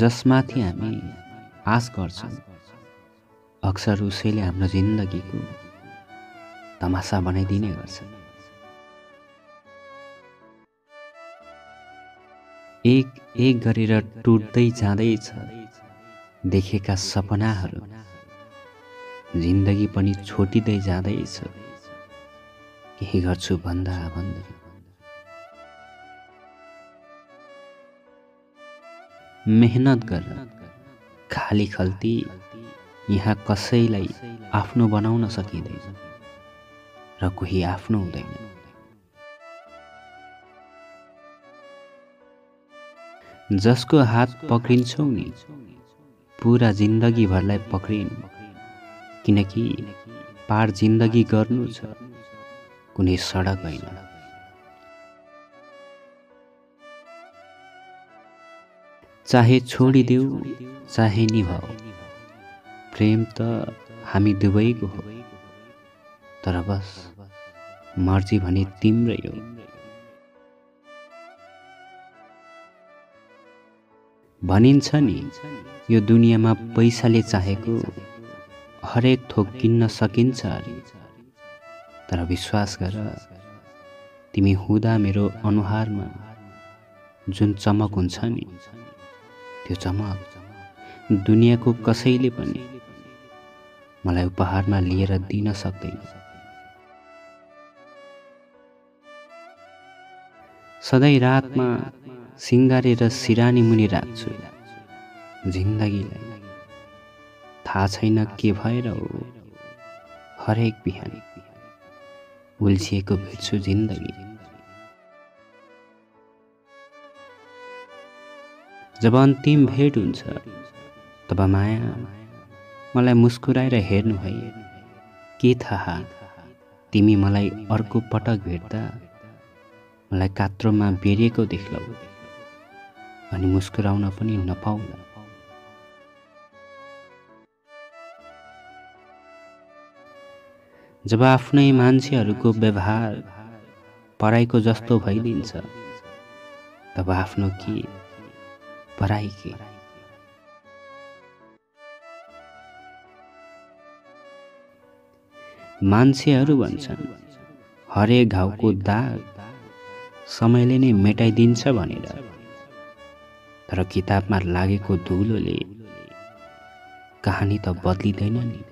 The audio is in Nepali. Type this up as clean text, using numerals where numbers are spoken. जसमाथि हामी आश गर्छौं अक्सर उसैले हाम्रो जिन्दगीको तमासा बनाइदिने गर्छ। एक एक गरेर टुट्दै जाँदैछ देखेका सपनाहरू, जिन्दगी पनि छोटिँदै जाँदैछ केही गर्छु भन्दा भन्दै। मेहनत गर्न खाली खल्ती यहाँ कसैलाई आफ्नो बनाउन सकिँदैन र कोही आफ्नो हुँदैन। जसको हात पक्रिन्छौ नि पूरा जिन्दगीभरलाई पक्रिनु, किनकि पार जिन्दगी गर्नु छ, कुनै सडक होइन। चाहे छोडिदेऊ चाहे निभाऊ, प्रेम त हामी दुवैको हो, तर बस मर्जी भने तिम्रै हो। भनिन्छ नि यो दुनियाँमा पैसाले चाहेको हरेक थोक किन्न सकिन्छ अरे, तर विश्वास गर तिमी हुँदा मेरो अनुहारमा जुन चमक हुन्छ नि त्यो चमक दुनियाँको कसैले पनि मलाई उपहारमा लिएर दिन सक्दैन। सधैँ रातमा सिंगारेर सिरानी मुनि राख्छु जिन्दगीलाई, थाहा छैन के भएर हो हरेक बिहान उल्झिएको भेट्छु जिन्दगी। जब अन्तिम भेट हुन्छ तब माया मलाई मुस्कुराएर हेर्नु है, के थाहा तिमी मलाई अर्को पटक भेट्दा मलाई कात्रोमा बेरिएको देख्लौ अनि मुस्कुराउन पनि नपाउला। जब आफ्नै मान्छेहरूको व्यवहार पराईको जस्तो भइदिन्छ तब आफ्नो के पराई के। मान्छेहरू भन्छन् हरेक घाउको दाग समयले नै मेटाइदिन्छ भनेर, तर किताबमा लागेको धुलोले कहानी त बदलिदैन नि।